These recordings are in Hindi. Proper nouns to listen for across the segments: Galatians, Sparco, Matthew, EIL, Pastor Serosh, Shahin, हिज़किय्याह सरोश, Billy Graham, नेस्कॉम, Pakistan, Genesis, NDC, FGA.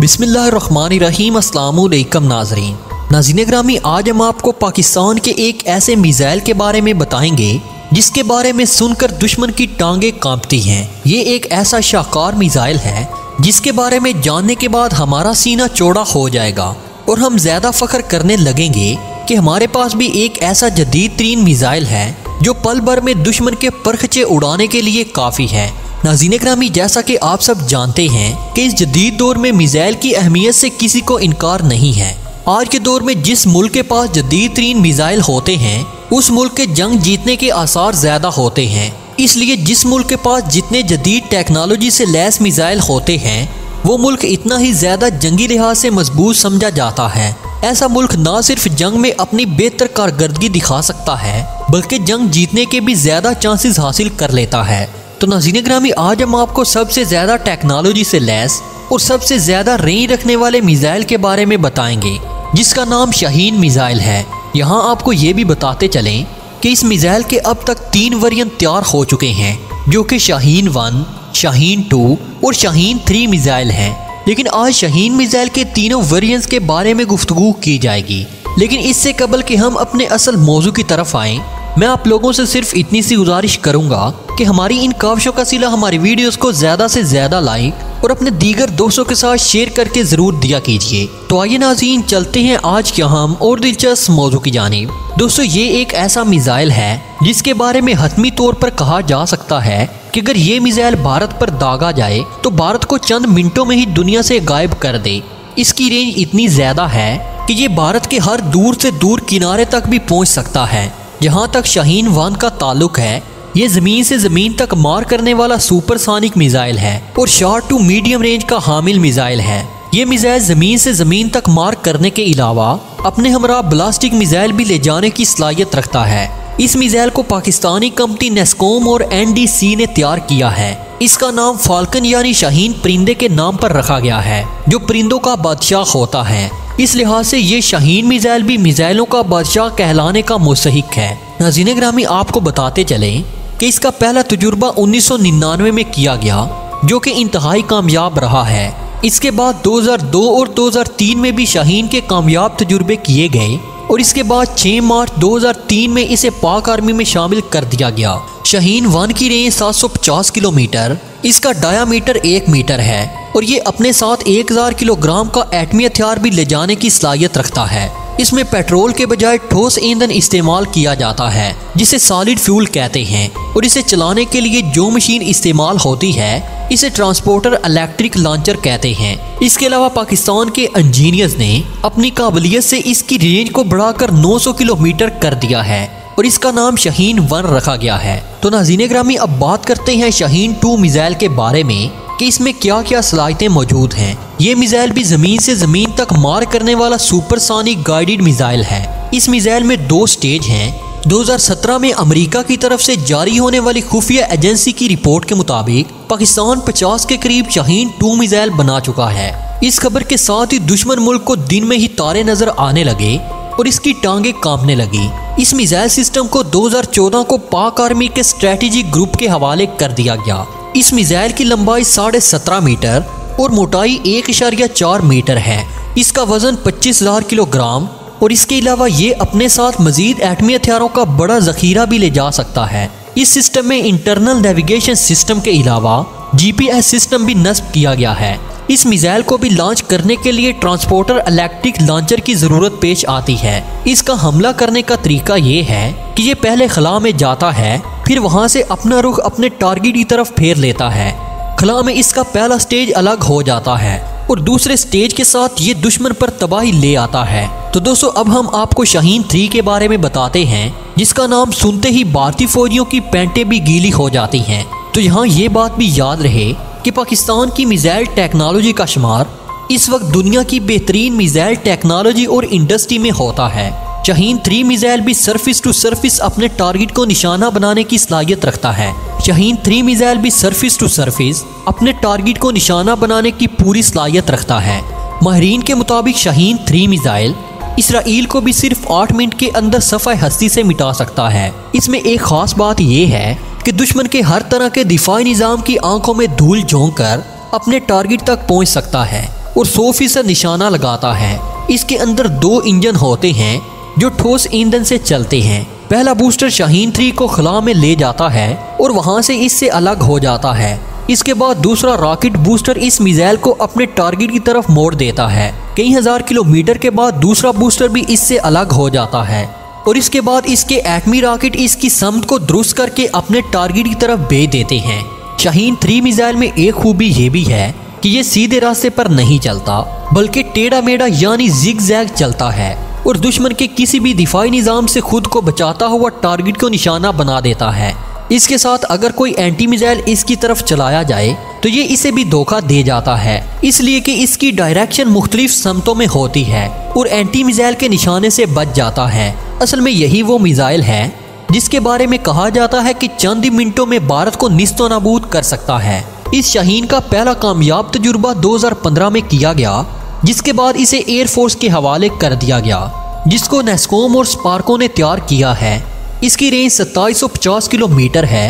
बिस्मिल्लाहिर्रहमानिर्रहीम अस्सलाम वालेकुम नाज़रीन ग्रामी, आज हम आपको पाकिस्तान के एक ऐसे मिसाइल के बारे में बताएंगे जिसके बारे में सुनकर दुश्मन की टांगें कांपती हैं। ये एक ऐसा शाहकार मिसाइल है जिसके बारे में जानने के बाद हमारा सीना चौड़ा हो जाएगा और हम ज़्यादा फ़ख्र करने लगेंगे कि हमारे पास भी एक ऐसा जदीद तरीन मिसाइल है जो पल भर में दुश्मन के परखचे उड़ाने के लिए काफ़ी है। नाज़रीन ग्रामी, जैसा कि आप सब जानते हैं कि इस जदीद दौर में मिसाइल की अहमियत से किसी को इनकार नहीं है। आज के दौर में जिस मुल्क के पास जदीद तरीन मिसाइल होते हैं उस मुल्क के जंग जीतने के आसार ज़्यादा होते हैं। इसलिए जिस मुल्क के पास जितने जदीद टेक्नोलॉजी से लैस मिसाइल होते हैं वो मुल्क इतना ही ज़्यादा जंगी लिहाज से मजबूत समझा जाता है। ऐसा मुल्क ना सिर्फ जंग में अपनी बेहतर कारकर्दगी दिखा सकता है बल्कि जंग जीतने के भी ज़्यादा चांसेस हासिल कर लेता है। तो नाज़रीन ग्रामी, आज हम आपको सबसे ज़्यादा टेक्नोलॉजी से लैस और सबसे ज़्यादा रेंज रखने वाले मिसाइल के बारे में बताएंगे जिसका नाम शाहीन मिसाइल है। यहाँ आपको ये भी बताते चलें कि इस मिसाइल के अब तक 3 वर्जन तैयार हो चुके हैं जो कि शाहीन 1, शाहीन 2 और शाहीन 3 मिसाइल हैं। लेकिन आज शाहीन मिसाइल के तीनों वर्जन्स के बारे में गुफ्तगू की जाएगी। लेकिन इससे कबल कि हम अपने असल मौजू की तरफ आएँ, मैं आप लोगों से सिर्फ इतनी सी गुजारिश करूँगा कि हमारी इन काविशों का सिला हमारी वीडियोस को ज़्यादा से ज़्यादा लाएँ और अपने दीगर दोस्तों के साथ शेयर करके ज़रूर दिया कीजिए। तो आइए नाज़रीन, चलते हैं आज के अहम और दिलचस्प मौजू की जानिब। दोस्तों, ये एक ऐसा मिसाइल है जिसके बारे में हतमी तौर पर कहा जा सकता है कि अगर ये मिसाइल भारत पर दागा जाए तो भारत को चंद मिनटों में ही दुनिया से गायब कर दे। इसकी रेंज इतनी ज़्यादा है कि ये भारत के हर दूर से दूर किनारे तक भी पहुँच सकता है। जहाँ तक शाहीन 1 का ताल्लुक है, ये ज़मीन से ज़मीन तक मार करने वाला सुपरसोनिक मिसाइल है और शॉर्ट टू मीडियम रेंज का हामिल मिसाइल है। ये मिसाइल ज़मीन से ज़मीन तक मार करने के अलावा अपने हमरा ब्लास्टिक मिसाइल भी ले जाने की सलाहियत रखता है। इस मिसाइल को पाकिस्तानी कंपनी नेस्कॉम और NDC ने तैयार किया है। इसका नाम फाल्कन यानी शाहीन परिंदे के नाम पर रखा गया है जो परिंदों का बादशाह होता है। इस लिहाज से ये शाहीन मिसाइल भी मिसाइलों का बादशाह कहलाने का मुस्तहिक है। नाज़रीन ग्रामी, आपको बताते चलें कि इसका पहला तजुर्बा 1999 में किया गया जो कि इंतहाई कामयाब रहा है। इसके बाद 2002 और 2003 में भी शाहीन के कामयाब तजुर्बे किए गए और इसके बाद 6 मार्च 2003 में इसे पाक आर्मी में शामिल कर दिया गया। शाहीन 1 की रेंज 750 किलोमीटर, इसका डायामीटर 1 मीटर है और ये अपने साथ 1000 किलोग्राम का एटमी हथियार भी ले जाने की सलाहियत रखता है। इसमें पेट्रोल के बजाय ठोस ईंधन इस्तेमाल किया जाता है जिसे सॉलिड फ्यूल कहते हैं और इसे चलाने के लिए जो मशीन इस्तेमाल होती है इसे ट्रांसपोर्टर इलेक्ट्रिक लॉन्चर कहते हैं। इसके अलावा पाकिस्तान के इंजीनियर्स ने अपनी काबिलियत से इसकी रेंज को बढ़ाकर 900 किलोमीटर कर दिया है और इसका नाम शाहीन 1 रखा गया है। तो नाज़रीन ग्रामी, अब बात करते हैं शाहीन 2 मिसाइल के बारे में कि इसमें क्या क्या सलाहियतें मौजूद हैं। ये मिसाइल भी ज़मीन से ज़मीन तक मार करने वाला सुपरसोनिक गाइडेड मिसाइल है। इस मिसाइल में 2 स्टेज हैं। 2017 में अमेरिका की तरफ से जारी होने वाली खुफिया एजेंसी की रिपोर्ट के मुताबिक पाकिस्तान 50 के करीब शाहीन 2 मिसाइल बना चुका है। इस खबर के साथ ही दुश्मन मुल्क को दिन में ही तारे नजर आने लगे और इसकी टांगें कांपने लगी। इस मिसाइल सिस्टम को 2014 को पाक आर्मी के स्ट्रेटेजिक ग्रुप के हवाले कर दिया गया। इस मिसाइल की लंबाई 17.5 मीटर और मोटाई 1.4 मीटर है। इसका वजन 25,000 किलोग्राम और इसके अलावा ये अपने साथ मजीद एटमी हथियारों का बड़ा जखीरा भी ले जा सकता है। इस सिस्टम में इंटरनल नेविगेशन सिस्टम के अलावा GPS सिस्टम भी नस्ब किया गया है। इस मिसाइल को भी लॉन्च करने के लिए ट्रांसपोर्टर इलेक्ट्रिक लॉन्चर की ज़रूरत पेश आती है। इसका हमला करने का तरीका ये है कि ये पहले खला में जाता है फिर वहाँ से अपना रुख अपने टारगेट की तरफ फेर लेता है। खला में इसका पहला स्टेज अलग हो जाता है और दूसरे स्टेज के साथ ये दुश्मन पर तबाही ले आता है। तो दोस्तों, अब हम आपको शाहीन 3 के बारे में बताते हैं जिसका नाम सुनते ही भारतीय फौजियों की पैंटें भी गीली हो जाती हैं। तो यहाँ ये बात भी याद रहे कि पाकिस्तान की मिसाइल टेक्नोलॉजी का शुमार इस वक्त दुनिया की बेहतरीन मिसाइल टेक्नोलॉजी और इंडस्ट्री में होता है। शाहीन 3 मिसाइल भी सरफिस टू सरफिस अपने टारगेट को निशाना बनाने की सलाहियत रखता है। शाहीन 3 मिसाइल भी सरफिस टू सरफिस अपने टारगेट को निशाना बनाने की पूरी सलाहियत रखता है। माहरीन के मुताबिक शाहीन 3 मिसाइल इसराइल को भी सिर्फ 8 मिनट के अंदर सफ़ाई हस्ती से मिटा सकता है। इसमें एक ख़ास बात यह है कि दुश्मन के हर तरह के दिफाई निज़ाम की आंखों में धूल झोंक कर अपने टारगेट तक पहुंच सकता है। और 100% निशाना लगाता है। इसके अंदर 2 इंजन होते हैं जो ठोस ईंधन से चलते हैं। पहला बूस्टर शाहीन 3 को खला में ले जाता है और वहां से इससे अलग हो जाता है। इसके बाद दूसरा रॉकेट बूस्टर इस मिसाइल को अपने टारगेट की तरफ मोड़ देता है। कई हजार किलोमीटर के बाद दूसरा बूस्टर भी इससे अलग हो जाता है और इसके बाद इसके एटमी रॉकेट इसकी समत को दुरुस्त करके अपने टारगेट की तरफ भेज देते हैं। शाहीन 3 मिसाइल में एक खूबी ये भी है कि ये सीधे रास्ते पर नहीं चलता बल्कि टेढ़ा मेढ़ा यानी जिग-जैग चलता है और दुश्मन के किसी भी दिफाई निज़ाम से खुद को बचाता हुआ टारगेट को निशाना बना देता है। इसके साथ अगर कोई एंटी मिसाइल इसकी तरफ चलाया जाए तो ये इसे भी धोखा दे जाता है, इसलिए कि इसकी डायरेक्शन मुख्तलिफ समतों में होती है और एंटी मिसाइल के निशाने से बच जाता है। असल में यही वो मिसाइल है जिसके बारे में कहा जाता है कि चंद मिनटों में भारत को निस्तो नाबूद कर सकता है। इस शाहीन का पहला कामयाब तजुर्बा 2015 में किया गया, जिसके बाद इसे एयरफोर्स के हवाले कर दिया गया, जिसको नेस्कॉम और स्पार्को ने तैयार किया है। इसकी रेंज 2750 किलोमीटर है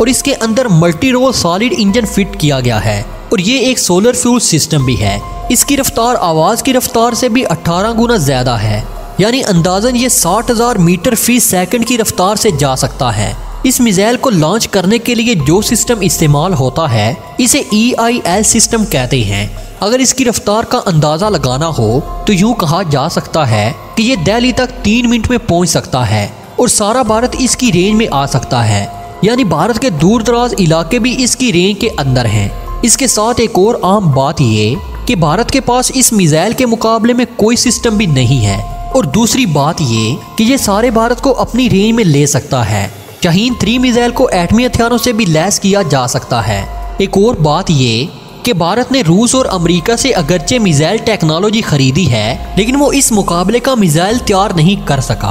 और इसके अंदर multi role solid engine fit किया गया है और ये एक सोलर फ्यूल सिस्टम भी है। इसकी रफ्तार आवाज़ की रफ्तार से भी 18 गुना ज़्यादा है, यानी अंदाजन ये 60,000 मीटर फी सेकंड की रफ्तार से जा सकता है। इस मिसाइल को लॉन्च करने के लिए जो सिस्टम इस्तेमाल होता है इसे EIL सिस्टम कहते हैं। अगर इसकी रफ्तार का अंदाज़ा लगाना हो तो यूँ कहा जा सकता है कि ये दिल्ली तक 3 मिनट में पहुँच सकता है और सारा भारत इसकी रेंज में आ सकता है, यानी भारत के दूर दराज इलाके भी इसकी रेंज के अंदर हैं। इसके साथ एक और आम बात ये कि भारत के पास इस मिसाइल के मुकाबले में कोई सिस्टम भी नहीं है और दूसरी बात ये कि ये सारे भारत को अपनी रेंज में ले सकता है। शाहीन 3 मिसाइल को एटमी हथियारों से भी लैस किया जा सकता है। एक और बात ये कि भारत ने रूस और अमेरिका से अगरचे मिसाइल टेक्नोलॉजी खरीदी है, लेकिन वो इस मुकाबले का मिसाइल तैयार नहीं कर सका,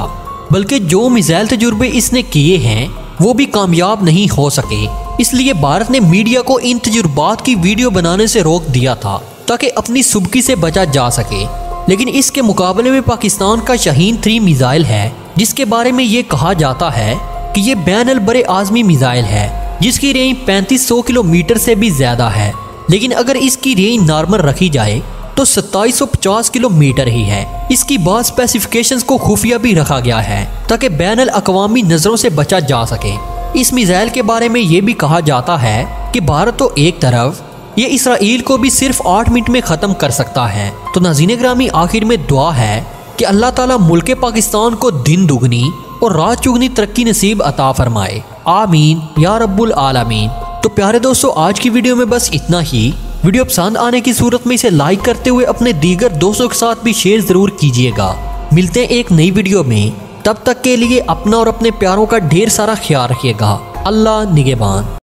बल्कि जो मिसाइल तजुर्बे इसने किए हैं वो भी कामयाब नहीं हो सके। इसलिए भारत ने मीडिया को इन तजुर्बात की वीडियो बनाने से रोक दिया था ताकि अपनी सुबकी से बचा जा सके। लेकिन इसके मुकाबले में पाकिस्तान का शाहीन 3 मिसाइल है, जिसके बारे में ये कहा जाता है कि ये बैनुल बरे आज़मी मिसाइल है, जिसकी रेंज 3500 किलोमीटर से भी ज़्यादा है। लेकिन अगर इसकी रेंज नॉर्मल रखी जाए तो 2750 किलोमीटर ही है। इसकी बाद स्पेसिफिकेशंस को खुफिया भी रखा गया है ताकि बैनुल अक़वामी नज़रों से बचा जा सके। इस मिसाइल के बारे में ये भी कहा जाता है कि भारत तो एक तरफ ये इसराइल को भी सिर्फ 8 मिनट में ख़त्म कर सकता है। तो नाज़रीन ग्रामी, आखिर में दुआ है कि अल्लाह ताला मुल्क पाकिस्तान को दिन दुगनी और रात चुगनी तरक्की नसीब अता फरमाए, आमीन या रब्बुल आलमीन। तो प्यारे दोस्तों, आज की वीडियो में बस इतना ही। वीडियो पसंद आने की सूरत में इसे लाइक करते हुए अपने दीगर दोस्तों के साथ भी शेयर ज़रूर कीजिएगा। मिलते हैं एक नई वीडियो में, तब तक के लिए अपना और अपने प्यारों का ढेर सारा ख्याल रखिएगा। अल्लाह निगेबान।